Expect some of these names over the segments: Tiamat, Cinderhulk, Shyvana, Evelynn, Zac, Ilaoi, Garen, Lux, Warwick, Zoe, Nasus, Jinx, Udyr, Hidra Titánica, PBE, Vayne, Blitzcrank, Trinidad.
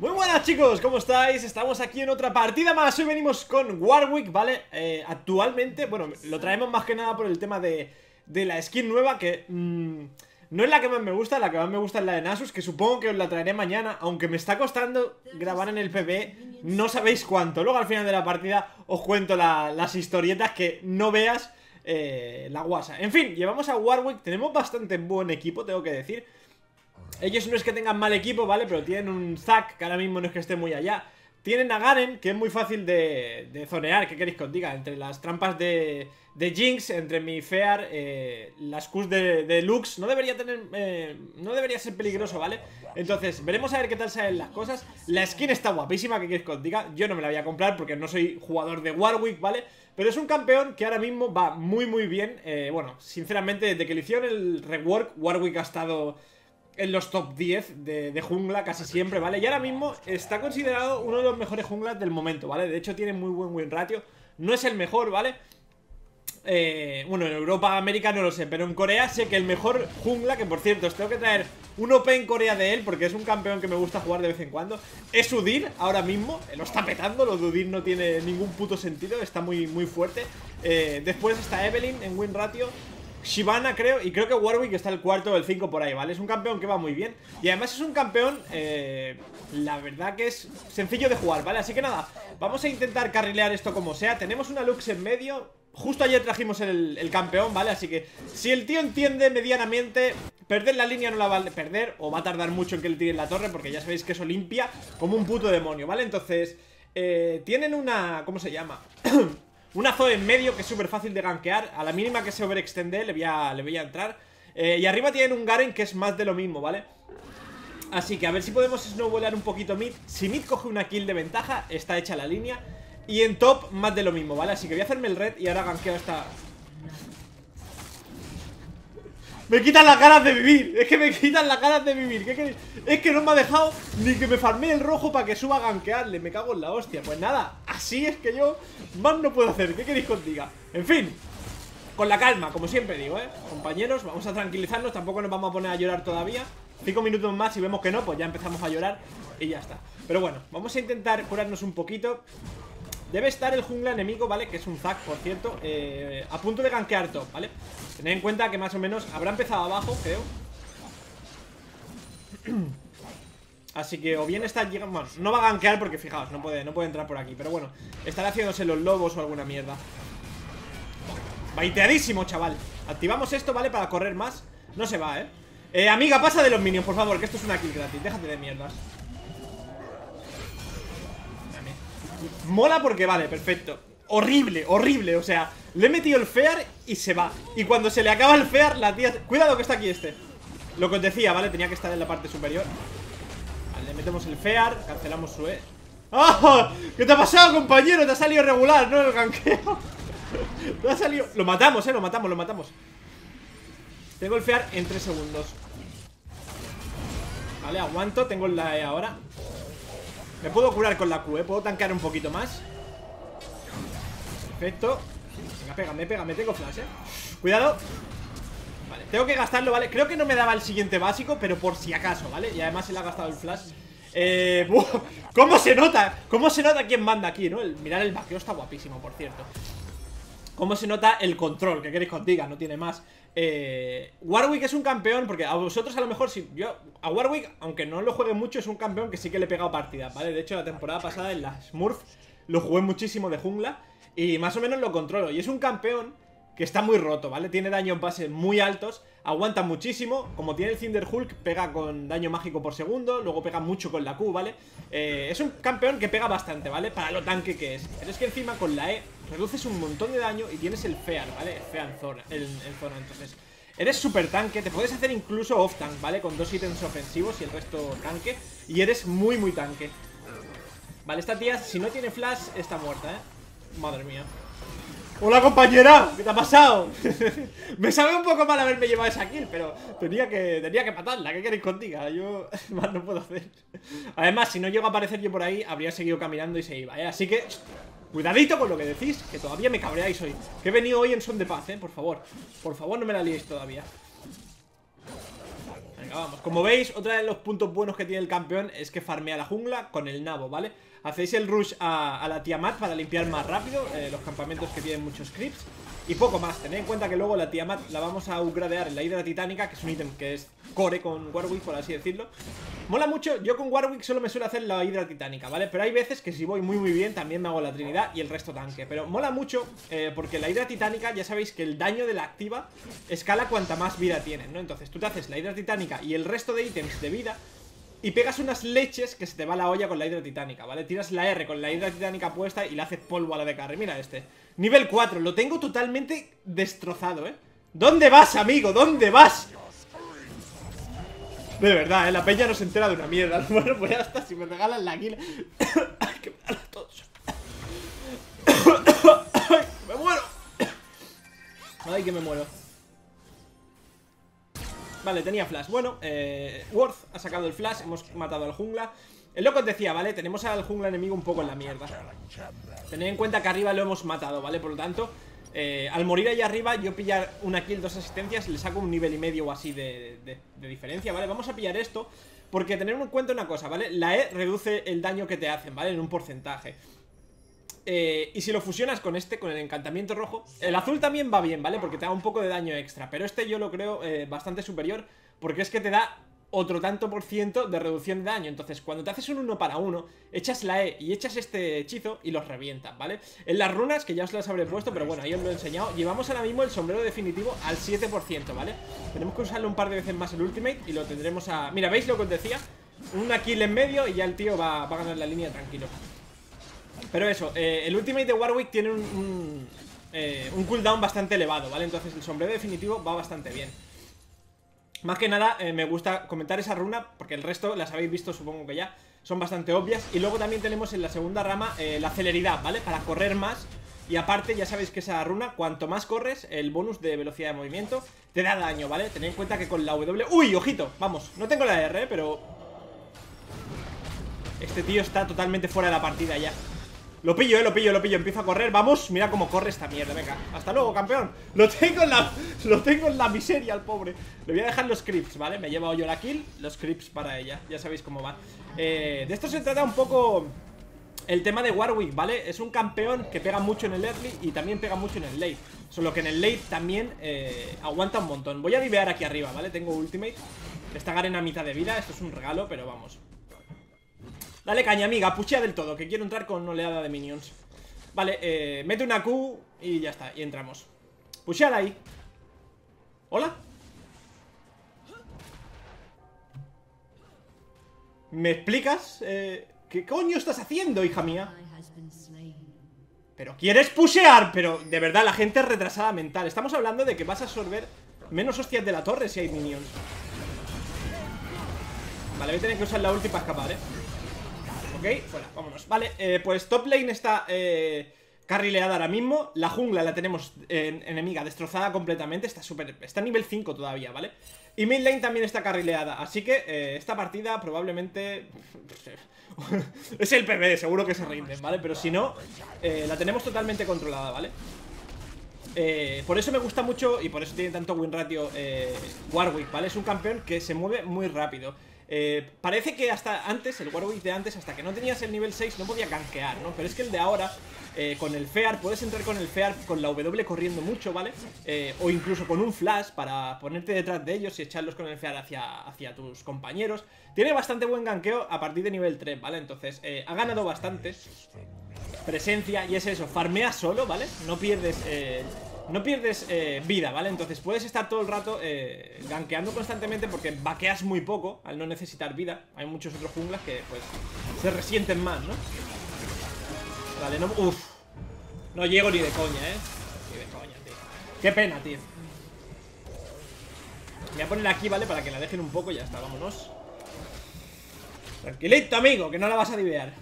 Muy buenas chicos, ¿cómo estáis? Estamos aquí en otra partida más, hoy venimos con Warwick, ¿vale? Actualmente, bueno, lo traemos más que nada por el tema de la skin nueva que no es la que más me gusta, la que más me gusta es la de Nasus, que supongo que os la traeré mañana, aunque me está costando grabar en el PBE, no sabéis cuánto. Luego al final de la partida os cuento las historietas que no veas la guasa. En fin, llevamos a Warwick, tenemos bastante buen equipo, tengo que decir. Ellos no es que tengan mal equipo, ¿vale? Pero tienen un Zac, que ahora mismo no es que esté muy allá. Tienen a Garen, que es muy fácil de zonear, ¿qué queréis que os diga? Entre las trampas de Jinx, entre mi Fear, las Qs de Lux, no debería tener, no debería ser peligroso, ¿vale? Entonces, veremos a ver qué tal salen las cosas. La skin está guapísima, ¿qué queréis que os diga? Yo no me la voy a comprar porque no soy jugador de Warwick, ¿vale? Pero es un campeón que ahora mismo va muy muy bien. Bueno, sinceramente, desde que le hicieron el rework, Warwick ha estado en los top 10 de jungla casi siempre, ¿vale? Y ahora mismo está considerado uno de los mejores junglas del momento, ¿vale? De hecho tiene muy buen win ratio. No es el mejor, ¿vale? Bueno, en Europa, América no lo sé, pero en Corea sé que el mejor jungla, que por cierto os tengo que traer un Open Corea de él porque es un campeón que me gusta jugar de vez en cuando, es Udyr. Ahora mismo lo está petando, lo de Udyr no tiene ningún puto sentido, está muy, muy fuerte. Después está Evelynn en win ratio, Shyvana creo, y creo que Warwick está el cuarto o el 5 por ahí, ¿vale? Es un campeón que va muy bien. Y además es un campeón, la verdad que es sencillo de jugar, ¿vale? Así que nada, vamos a intentar carrilear esto como sea. Tenemos una Lux en medio, justo ayer trajimos el campeón, ¿vale? Así que si el tío entiende medianamente, perder la línea no la va a perder, o va a tardar mucho en que le tiren la torre, porque ya sabéis que eso limpia como un puto demonio, ¿vale? Entonces, tienen una... ¿cómo se llama? Una Zoe en medio que es súper fácil de gankear. A la mínima que se overextende le voy a entrar. Y arriba tienen un Garen que es más de lo mismo, ¿vale? Así que a ver si podemos snowballar un poquito mid. Si mid coge una kill de ventaja, está hecha la línea. Y en top, más de lo mismo, ¿vale? Así que voy a hacerme el red y ahora gankeo esta... Me quitan las ganas de vivir. Es que me quitan las ganas de vivir. ¿Qué es que no me ha dejado ni que me farmee el rojo para que suba a gankearle? Me cago en la hostia. Pues nada, así es que yo más no puedo hacer. ¿Qué queréis que os diga? En fin, con la calma, como siempre digo, compañeros, vamos a tranquilizarnos. Tampoco nos vamos a poner a llorar todavía. 5 minutos más y vemos que no, pues ya empezamos a llorar y ya está. Pero bueno, vamos a intentar curarnos un poquito. Debe estar el jungla enemigo, ¿vale? Que es un Zac, por cierto, a punto de gankear top, ¿vale? Tened en cuenta que más o menos habrá empezado abajo, creo. Así que o bien está llegando... Bueno, no va a gankear porque fijaos, no puede entrar por aquí. Pero bueno, estará haciéndose los lobos o alguna mierda. Baiteadísimo, chaval. Activamos esto, ¿vale? Para correr más. No se va, ¿eh? Amiga, pasa de los minions, por favor, que esto es una kill gratis. Déjate de mierdas. Mola porque vale, perfecto. Horrible, horrible, o sea, le he metido el Fear y se va. Y cuando se le acaba el Fear, la tía... Cuidado que está aquí este. Lo que os decía, vale, tenía que estar en la parte superior. Vale, le metemos el Fear, cancelamos su E. ¡Oh! ¿Qué te ha pasado, compañero? Te ha salido regular, ¿no? El ganqueo. Te ha salido... Lo matamos, lo matamos. Tengo el Fear en 3 segundos. Vale, aguanto, tengo la E ahora. Me puedo curar con la Q, puedo tanquear un poquito más. Perfecto. Venga, pégame, tengo flash, Cuidado. Vale, tengo que gastarlo, ¿vale? Creo que no me daba el siguiente básico, pero por si acaso, ¿vale? Y además se le ha gastado el flash. ¿Cómo se nota? ¿Cómo se nota quién manda aquí, no? Mirad, el vaqueo está guapísimo, por cierto. ¿Cómo se nota el control? ¿Qué queréis que os diga? No tiene más. Warwick es un campeón, porque a vosotros a lo mejor si yo... A Warwick, aunque no lo juegue mucho, es un campeón que sí que le he pegado partidas, ¿vale? De hecho, la temporada pasada en las Smurfs lo jugué muchísimo de jungla y más o menos lo controlo. Y es un campeón que está muy roto, ¿vale? Tiene daño en base muy altos, aguanta muchísimo. Como tiene el Cinderhulk, pega con daño mágico por segundo, luego pega mucho con la Q, ¿vale? Es un campeón que pega bastante, ¿vale? Para lo tanque que es. Pero es que encima con la E reduces un montón de daño y tienes el Fear, ¿vale? El Fear en zona, entonces eres super tanque, te puedes hacer incluso off tank, ¿vale? Con 2 ítems ofensivos y el resto tanque. Y eres muy, muy tanque. Vale, esta tía, si no tiene flash, está muerta, ¿eh? Madre mía. ¡Hola, compañera! ¿Qué te ha pasado? Me sabe un poco mal haberme llevado esa kill, pero tenía que matarla. ¿Qué queréis contigo? Yo más no puedo hacer. Además, si no llego a aparecer yo por ahí, habría seguido caminando y se iba, ¿eh? Así que... cuidadito con lo que decís, que todavía me cabreáis hoy. Que he venido hoy en son de paz, por favor. Por favor, no me la liéis todavía. Venga, vamos. Como veis, otra de los puntos buenos que tiene el campeón es que farmea la jungla con el nabo, ¿vale? Hacéis el rush a la Tiamat para limpiar más rápido los campamentos que tienen muchos creeps. Y poco más, tened en cuenta que luego la Tiamat la vamos a upgradear en la Hidra Titánica, que es un ítem que es core con Warwick, por así decirlo. Mola mucho, yo con Warwick solo me suelo hacer la Hidra Titánica, ¿vale? Pero hay veces que si voy muy bien también me hago la Trinidad y el resto tanque. Pero mola mucho porque la Hidra Titánica, ya sabéis que el daño de la activa escala cuanta más vida tienes, ¿no? Entonces tú te haces la Hidra Titánica y el resto de ítems de vida y pegas unas leches que se te va la olla con la Hidra Titánica, ¿vale? Tiras la R con la Hidra Titánica puesta y le haces polvo a la de carry. Mira este, nivel 4, lo tengo totalmente destrozado, ¿eh? ¿Dónde vas, amigo? ¿Dónde vas? De verdad, la peña no se entera de una mierda. Bueno, pues ya está, si me regalan la kill. Ay, que me da la tos. Ay, me muero. Ay, que me muero. Vale, tenía flash. Bueno, Worth ha sacado el flash. Hemos matado al jungla. Es lo que os decía, ¿vale? Tenemos al jungla enemigo un poco en la mierda. Tened en cuenta que arriba lo hemos matado, ¿vale? Por lo tanto, al morir ahí arriba, yo pillar una kill, 2 asistencias, le saco 1,5 nivel o así de diferencia, ¿vale? Vamos a pillar esto porque tener en cuenta una cosa, ¿vale? La E reduce el daño que te hacen, ¿vale? En un porcentaje. Y si lo fusionas con este, con el encantamiento rojo, el azul también va bien, ¿vale? Porque te da un poco de daño extra, pero este yo lo creo bastante superior porque es que te da otro tanto por ciento de reducción de daño. Entonces cuando te haces un 1 para 1, echas la E y echas este hechizo y los revientas, ¿vale? En las runas, que ya os las habré puesto, pero bueno, ahí os lo he enseñado, llevamos ahora mismo el sombrero definitivo al 7%, ¿vale? Tenemos que usarlo un par de veces más el ultimate y lo tendremos a... Mira, ¿veis lo que os decía? Una kill en medio y ya el tío va a ganar la línea tranquilo. Pero eso, el ultimate de Warwick tiene un cooldown bastante elevado, ¿vale? Entonces el sombrero definitivo va bastante bien. Más que nada me gusta comentar esa runa porque el resto las habéis visto, supongo que ya son bastante obvias. Y luego también tenemos en la segunda rama la celeridad, ¿vale? Para correr más. Y aparte ya sabéis que esa runa, cuanto más corres, el bonus de velocidad de movimiento te da daño, ¿vale? Tened en cuenta que con la W... ¡Uy, ojito! Vamos, no tengo la R, pero... Este tío está totalmente fuera de la partida ya. Lo pillo, lo pillo, empiezo a correr, vamos, mira cómo corre esta mierda, venga, hasta luego, campeón. Lo tengo en la miseria al pobre. Le voy a dejar los creeps, ¿vale? Me he llevado yo la kill, los creeps para ella, ya sabéis cómo va. De esto se trata un poco el tema de Warwick, ¿vale? Es un campeón que pega mucho en el early y también pega mucho en el late. Solo que en el late también aguanta un montón. Voy a divear aquí arriba, ¿vale? Tengo ultimate, está Garen a mitad de vida, esto es un regalo, pero vamos. Dale caña, amiga, puchea del todo, que quiero entrar con oleada de minions. Vale, mete una Q y ya está, y entramos. Pucheala ahí. ¿Hola? ¿Me explicas? ¿Qué coño estás haciendo, hija mía? Pero quieres pushear, pero de verdad, la gente es retrasada mental. Estamos hablando de que vas a absorber menos hostias de la torre si hay minions. Vale, voy a tener que usar la ulti para escapar, Ok, fuera, vámonos. Vale, pues top lane está carrileada ahora mismo. La jungla la tenemos enemiga destrozada completamente. Está nivel 5 todavía, ¿vale? Y mid lane también está carrileada. Así que esta partida probablemente... es el PBE, seguro que se rinden, ¿vale? Pero si no, la tenemos totalmente controlada, ¿vale? Por eso me gusta mucho y por eso tiene tanto win ratio Warwick, ¿vale? Es un campeón que se mueve muy rápido. Parece que hasta antes, el Warwick de antes, hasta que no tenías el nivel 6 no podía gankear, ¿no? Pero es que el de ahora, con el Fear, puedes entrar con el Fear con la W corriendo mucho, ¿vale? O incluso con un flash para ponerte detrás de ellos y echarlos con el Fear hacia tus compañeros. Tiene bastante buen gankeo a partir de nivel 3, ¿vale? Entonces, ha ganado bastante presencia y es eso, farmea solo, ¿vale? No pierdes vida, ¿vale? Entonces puedes estar todo el rato gankeando constantemente porque vaqueas muy poco al no necesitar vida. Hay muchos otros junglas que, pues, se resienten más, ¿no? Vale, no... Uf. No llego ni de coña, ¿eh? Ni de coña, tío. Qué pena, tío. Voy a poner aquí, ¿vale? Para que la dejen un poco y ya está, vámonos. Tranquilito, amigo, que no la vas a divear.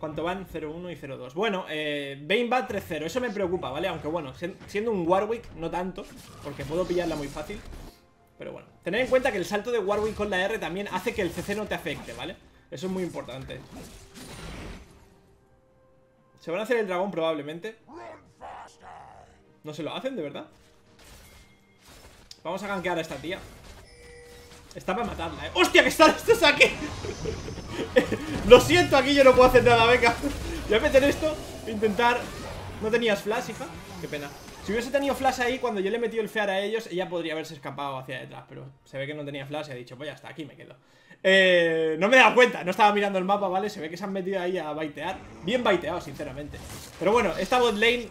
¿Cuánto van? 0-1 y 0-2. Bueno, Vayne va 3-0. Eso me preocupa, ¿vale? Aunque bueno, siendo un Warwick, no tanto, porque puedo pillarla muy fácil. Pero bueno, tened en cuenta que el salto de Warwick con la R también hace que el CC no te afecte, ¿vale? Eso es muy importante. ¿Se van a hacer el dragón probablemente? ¿No se lo hacen, de verdad? Vamos a gankear a esta tía. Está para matarla, ¡Hostia, que están estos aquí! Lo siento, aquí yo no puedo hacer nada, venga. Voy a meter esto, intentar... ¿No tenías flash, hija? Qué pena. Si hubiese tenido flash ahí, cuando yo le he metido el fear a ellos, ella podría haberse escapado hacia detrás. Pero se ve que no tenía flash y ha dicho, pues ya está, aquí me quedo. No me he dado cuenta, no estaba mirando el mapa, ¿vale? Se ve que se han metido ahí a baitear. Bien baiteado, sinceramente. Pero bueno, esta bot lane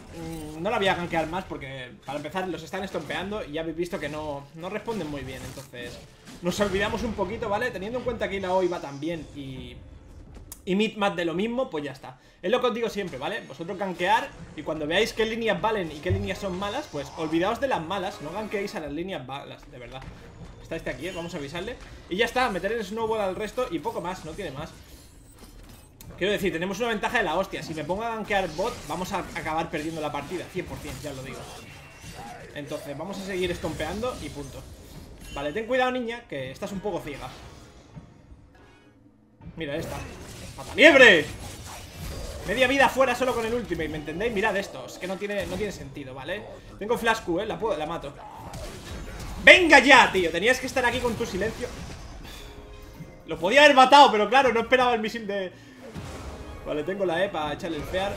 no la voy a gankear más porque, para empezar, los están estompeando y ya habéis visto que no responden muy bien. Entonces, nos olvidamos un poquito, ¿vale? Teniendo en cuenta que Ilaoi va tan bien y mid-mat de lo mismo, pues ya está. Es lo que os digo siempre, ¿vale? Vosotros gankear y cuando veáis qué líneas valen y qué líneas son malas, pues olvidaos de las malas. No gankeéis a las líneas malas, de verdad. Está este aquí, vamos a avisarle. Y ya está, meter el snowball al resto y poco más, no tiene más. Quiero decir, tenemos una ventaja de la hostia. Si me pongo a gankear bot, vamos a acabar perdiendo la partida, 100%, ya os lo digo. Entonces, vamos a seguir estompeando y punto. Vale, ten cuidado, niña, que estás un poco ciega. Mira, esta ¡Patanieve! Media vida fuera solo con el ultimate, ¿me entendéis? Mirad esto, es que no tiene sentido, ¿vale? Tengo flash Q, ¿eh? La mato. ¡Venga ya, tío! Tenías que estar aquí con tu silencio. Lo podía haber matado, pero claro, no esperaba el misil de... Vale, tengo la E para echarle el fear.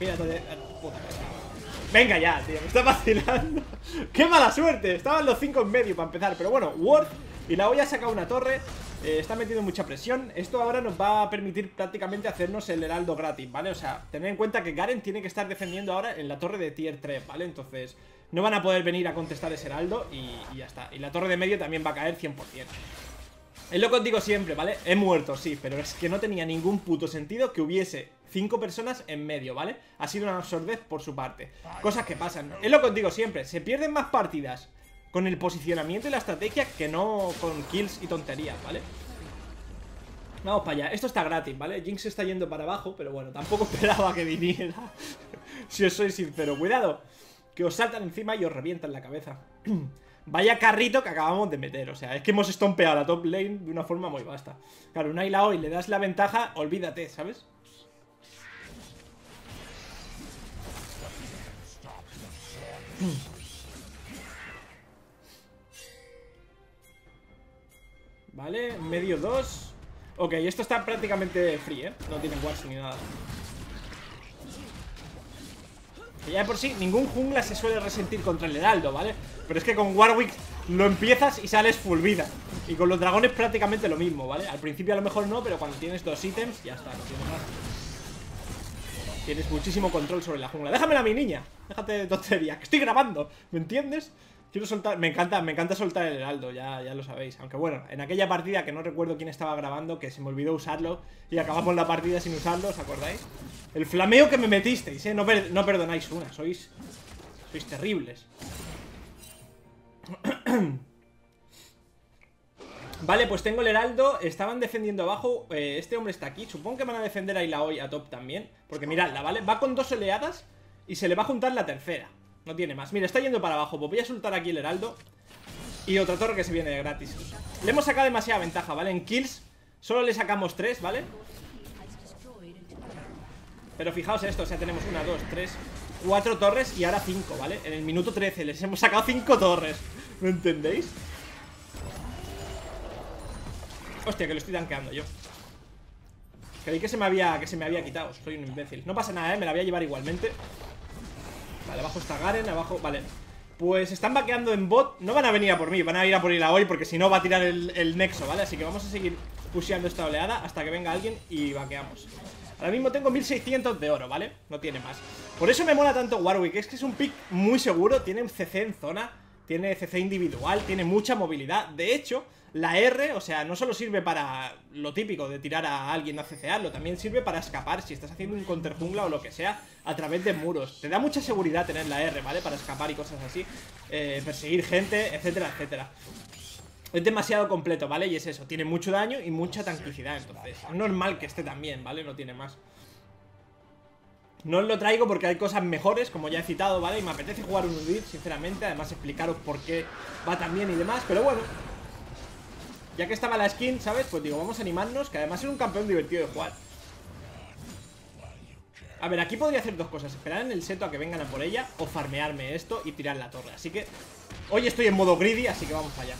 Mira, entonces... Puta casa. Venga ya, tío, me está vacilando. ¡Qué mala suerte! Estaban los 5 en medio para empezar, pero bueno, Ward y la olla ha sacado una torre. Está metiendo mucha presión. Esto ahora nos va a permitir prácticamente hacernos el heraldo gratis, ¿vale? O sea, tened en cuenta que Garen tiene que estar defendiendo ahora en la torre de tier 3, ¿vale? Entonces no van a poder venir a contestar ese heraldo y ya está. Y la torre de medio también va a caer 100%. Es lo que os digo siempre, ¿vale? He muerto, sí, pero es que no tenía ningún puto sentido que hubiese 5 personas en medio, ¿vale? Ha sido una absurdez por su parte. Cosas que pasan. Es lo que os digo siempre, se pierden más partidas con el posicionamiento y la estrategia que no con kills y tonterías, ¿vale? Vamos para allá, esto está gratis, ¿vale? Jinx está yendo para abajo, pero bueno, tampoco esperaba que viniera. Si os soy sincero, cuidado, que os saltan encima y os revientan la cabeza. Vaya carrito que acabamos de meter, o sea, es que hemos estompeado la top lane de una forma muy vasta. Claro, una y la hoy le das la ventaja, olvídate, ¿sabes? Vale, medio 2. Ok, esto está prácticamente free, ¿eh? No tienen wards ni nada. Que ya de por sí, ningún jungla se suele resentir contra el heraldo, ¿vale? Pero es que con Warwick lo empiezas y sales full vida. Y con los dragones prácticamente lo mismo, ¿vale? Al principio a lo mejor no, pero cuando tienes 2 ítems ya está, no tienes nada. Tienes muchísimo control sobre la jungla. ¡Déjamela a mi niña! Déjate de tontería, que estoy grabando, ¿me entiendes? Quiero soltar, me encanta soltar el heraldo, ya lo sabéis. Aunque bueno, en aquella partida que no recuerdo quién estaba grabando, que se me olvidó usarlo y acabamos la partida sin usarlo, ¿os acordáis? El flameo que me metisteis, ¿eh? No perdonáis una, sois terribles. Vale, pues tengo el heraldo, estaban defendiendo abajo, este hombre está aquí. Supongo que van a defender a Ilaoi a top también, porque miradla, ¿vale? Va con 2 oleadas y se le va a juntar la tercera. No tiene más. Mira, está yendo para abajo. Pues voy a soltar aquí el heraldo. Y otra torre que se viene de gratis. Le hemos sacado demasiada ventaja, ¿vale? En kills solo le sacamos 3, ¿vale? Pero fijaos esto. O sea, tenemos 1, 2, 3, 4 torres y ahora 5, ¿vale? En el minuto 13 les hemos sacado 5 torres. ¿Me entendéis? Hostia, que lo estoy tanqueando yo. Creí que se me había quitado. Soy un imbécil. No pasa nada, ¿eh? Me la voy a llevar igualmente. Vale, abajo está Garen, abajo, vale. Pues están vaqueando en bot, no van a venir a por mí, van a ir a por Ilaoi porque si no va a tirar el nexo, ¿vale? Así que vamos a seguir pusheando esta oleada hasta que venga alguien y vaqueamos. Ahora mismo tengo 1600 de oro, ¿vale? No tiene más. Por eso me mola tanto Warwick, es que es un pick muy seguro, tiene un CC en zona, tiene CC individual, tiene mucha movilidad. De hecho, la R, o sea, no solo sirve para lo típico de tirar a alguien a CCarlo, también sirve para escapar si estás haciendo un counter jungla o lo que sea a través de muros. Te da mucha seguridad tener la R, ¿vale? Para escapar y cosas así, perseguir gente, etcétera, etcétera. Es demasiado completo, ¿vale? Y es eso, tiene mucho daño y mucha tranquilidad, entonces es normal que esté también, ¿vale? No tiene más. No os lo traigo porque hay cosas mejores, como ya he citado, ¿vale? Y me apetece jugar un Udyr, sinceramente. Además explicaros por qué va tan bien y demás, pero bueno, ya que estaba la skin, ¿sabes? Pues digo, vamos a animarnos, que además es un campeón divertido de jugar. A ver, aquí podría hacer dos cosas. Esperar en el seto a que vengan a por ella o farmearme esto y tirar la torre. Así que hoy estoy en modo greedy, así que vamos para allá.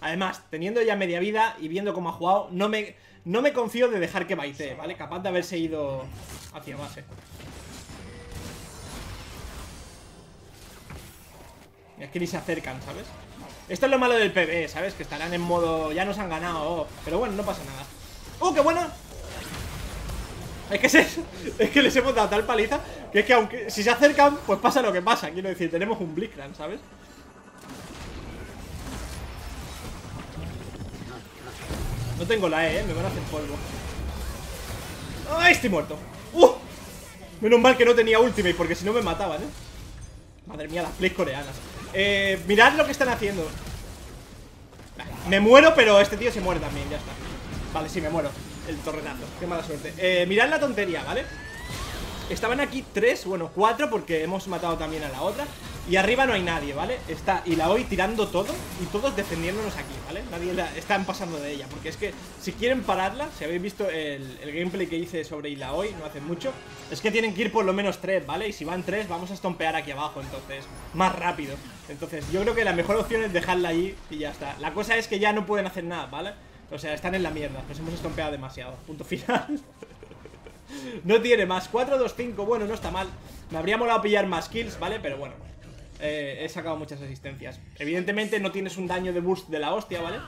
Además, teniendo ya media vida y viendo cómo ha jugado, no me confío de dejar que baitee, ¿vale? Capaz de haberse ido hacia base. Es que ni se acercan, ¿sabes? Esto es lo malo del PBE, ¿sabes? Que estarán en modo... ya nos han ganado, oh. Pero bueno, no pasa nada. ¡Oh, qué bueno! Es que, es que les hemos dado tal paliza que es que aunque... si se acercan, pues pasa lo que pasa. Quiero decir, tenemos un Blitzcrank, ¿sabes? No tengo la E, ¿eh? Me van a hacer polvo. ¡Ah, estoy muerto! ¡Uh! Menos mal que no tenía ultimate, porque si no me mataban, ¿eh? Madre mía, las plays coreanas. Mirad lo que están haciendo. Me muero, pero este tío se muere también, ya está. Vale, sí, me muero. El torretazo, qué mala suerte. Mirad la tontería, ¿vale? Estaban aquí tres, bueno, cuatro, porque hemos matado también a la otra. Y arriba no hay nadie, ¿vale? Está Ilaoi tirando todo y todos defendiéndonos aquí, ¿vale? Nadie están pasando de ella, porque es que si quieren pararla, si habéis visto el gameplay que hice sobre Ilaoi no hace mucho, es que tienen que ir por lo menos tres, ¿vale? Y si van tres, vamos a estompear aquí abajo, entonces, más rápido. Entonces, yo creo que la mejor opción es dejarla allí y ya está. La cosa es que ya no pueden hacer nada, ¿vale? O sea, están en la mierda, nos hemos estompeado demasiado. Punto final. No tiene más, 4, 2, 5, bueno, no está mal. Me habría molado pillar más kills, ¿vale? Pero bueno, he sacado muchas asistencias. Evidentemente no tienes un daño de burst de la hostia, ¿vale?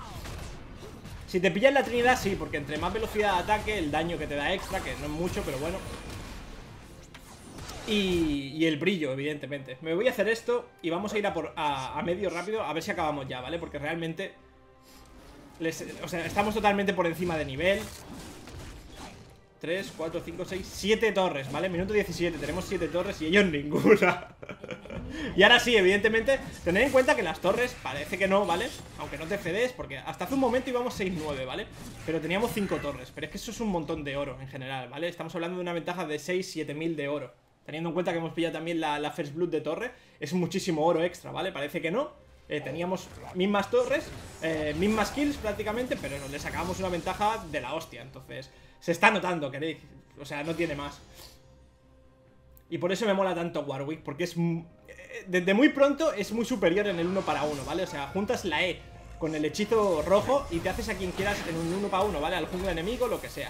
Si te pillas la Trinidad, sí, porque entre más velocidad de ataque, el daño que te da extra, que no es mucho, pero bueno. Y el brillo, evidentemente. Me voy a hacer esto y vamos a ir a medio rápido, a ver si acabamos ya, ¿vale? Porque realmente... o sea, estamos totalmente por encima de nivel. 3, 4, 5, 6, 7 torres, ¿vale? Minuto 17, tenemos 7 torres y ellos ninguna. Y ahora sí, evidentemente, tened en cuenta que las torres parece que no, ¿vale? Aunque no te cedes, porque hasta hace un momento íbamos 6-9, ¿vale? Pero teníamos 5 torres, pero es que eso es un montón de oro en general, ¿vale? Estamos hablando de una ventaja de 6-7.000 de oro. Teniendo en cuenta que hemos pillado también la First Blood de torre, es muchísimo oro extra, ¿vale? Parece que no. Teníamos mismas torres, mismas kills prácticamente, pero no, le sacábamos una ventaja de la hostia. Entonces, se está notando, queréis. O sea, no tiene más. Y por eso me mola tanto Warwick, porque es desde muy pronto es muy superior en el 1 para 1, ¿vale? O sea, juntas la E con el hechizo rojo y te haces a quien quieras en un 1 para 1, ¿vale? Al jungla enemigo, lo que sea.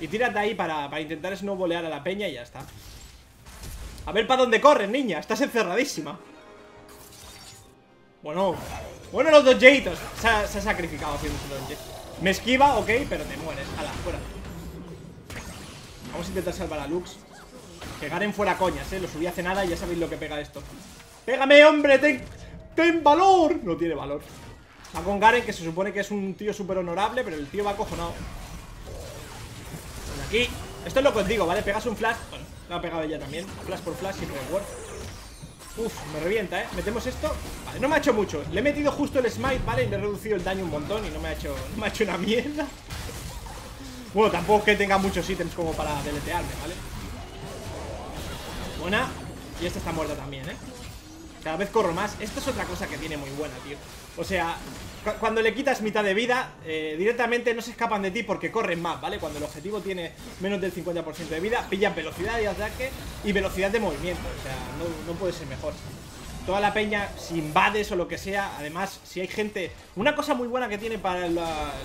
Y tiras de ahí para intentar snowbolear a la peña y ya está. A ver para dónde corres, niña, estás encerradísima. Bueno, los dos Jaitos. Se ha sacrificado haciendo los dos Jaitos. Me esquiva, ok, pero te mueres. Ala, fuera. Vamos a intentar salvar a Lux. Que Garen fuera coñas, lo subí hace nada y ya sabéis lo que pega esto. ¡Pégame, hombre! ¡Ten valor! No tiene valor. Va con Garen, que se supone que es un tío súper honorable, pero el tío va acojonado. Bueno, aquí. Esto es lo que os digo, ¿vale? Pegas un flash. Bueno, lo ha pegado ella también. Flash por flash y reward. Uf, me revienta, ¿eh? Metemos esto. Vale, no me ha hecho mucho. Le he metido justo el smite, ¿vale? Y le he reducido el daño un montón y no me ha hecho una mierda. Bueno, tampoco es que tenga muchos ítems como para deletearme, ¿vale? Buena. Y esta está muerta también, ¿eh? Cada vez corro más. Esta es otra cosa que tiene muy buena, tío. O sea, cuando le quitas mitad de vida, directamente no se escapan de ti porque corren más, ¿vale? Cuando el objetivo tiene menos del 50% de vida, pillan velocidad de ataque y velocidad de movimiento. O sea, no puede ser mejor. Toda la peña, si invades o lo que sea. Además, si hay gente... Una cosa muy buena que tiene para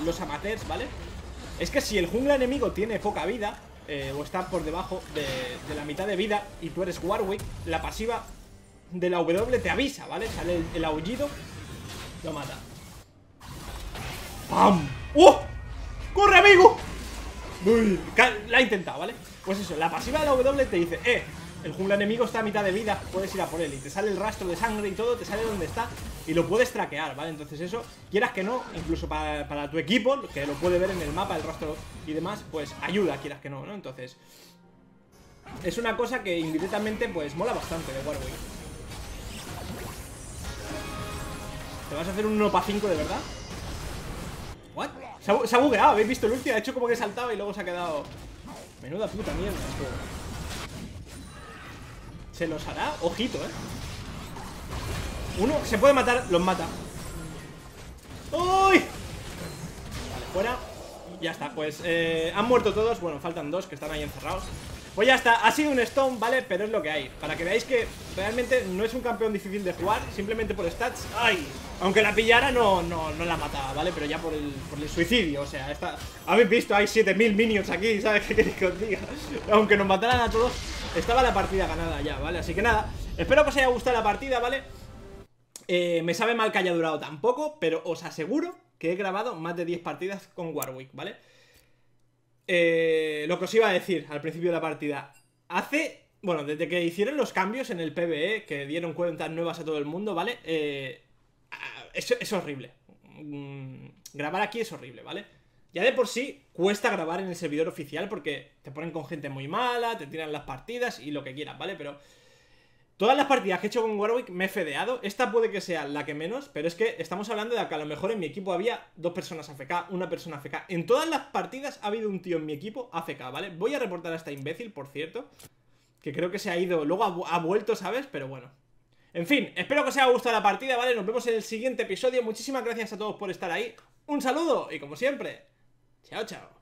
los amateurs, ¿vale? Es que si el jungla enemigo tiene poca vida, o está por debajo de la mitad de vida, y tú eres Warwick, la pasiva de la W te avisa, ¿vale? Sale el aullido, lo mata. ¡Pam! ¡Oh! ¡Corre, amigo! Uy, la ha intentado, ¿vale? Pues eso, la pasiva de la W te dice, el jungla enemigo está a mitad de vida, puedes ir a por él. Y te sale el rastro de sangre y todo, te sale donde está y lo puedes traquear, ¿vale? Entonces eso, quieras que no, incluso para tu equipo, que lo puede ver en el mapa, el rastro y demás, pues ayuda, quieras que no, ¿no? Entonces, es una cosa que indirectamente, pues, mola bastante de Warwick. ¿Te vas a hacer un 1 para 5 de verdad? ¿What? Se ha bugueado, ¿habéis visto el ulti? Ha hecho como que saltaba y luego se ha quedado... Menuda puta mierda, tío. Se los hará, ojito, Uno se puede matar, los mata. ¡Uy! Vale, fuera. Ya está, pues han muerto todos. Bueno, faltan dos que están ahí encerrados. Pues ya está, ha sido un stone, ¿vale? Pero es lo que hay. Para que veáis que realmente no es un campeón difícil de jugar, simplemente por stats. ¡Ay! Aunque la pillara no la mataba, ¿vale? Pero ya por el suicidio, o sea, esta... Habéis visto, hay 7000 minions aquí, ¿sabes qué queréis que os diga? Aunque nos mataran a todos, estaba la partida ganada ya, ¿vale? Así que nada, espero que os haya gustado la partida, ¿vale? Me sabe mal que haya durado tan poco, pero os aseguro que he grabado más de 10 partidas con Warwick, ¿vale? Lo que os iba a decir al principio de la partida. Bueno, desde que hicieron los cambios en el PBE, que dieron cuentas nuevas a todo el mundo, ¿vale? Es horrible. Grabar aquí es horrible, ¿vale? Ya de por sí cuesta grabar en el servidor oficial porque te ponen con gente muy mala, te tiran las partidas y lo que quieras, ¿vale? Pero todas las partidas que he hecho con Warwick me he fedeado. Esta puede que sea la que menos, pero es que estamos hablando de que a lo mejor en mi equipo había 2 personas AFK, 1 persona AFK. En todas las partidas ha habido un tío en mi equipo AFK, ¿vale? Voy a reportar a esta imbécil, por cierto, que creo que se ha ido, luego ha vuelto, ¿sabes? Pero bueno. En fin, espero que os haya gustado la partida, ¿vale? Nos vemos en el siguiente episodio. Muchísimas gracias a todos por estar ahí. Un saludo y como siempre, chao, chao.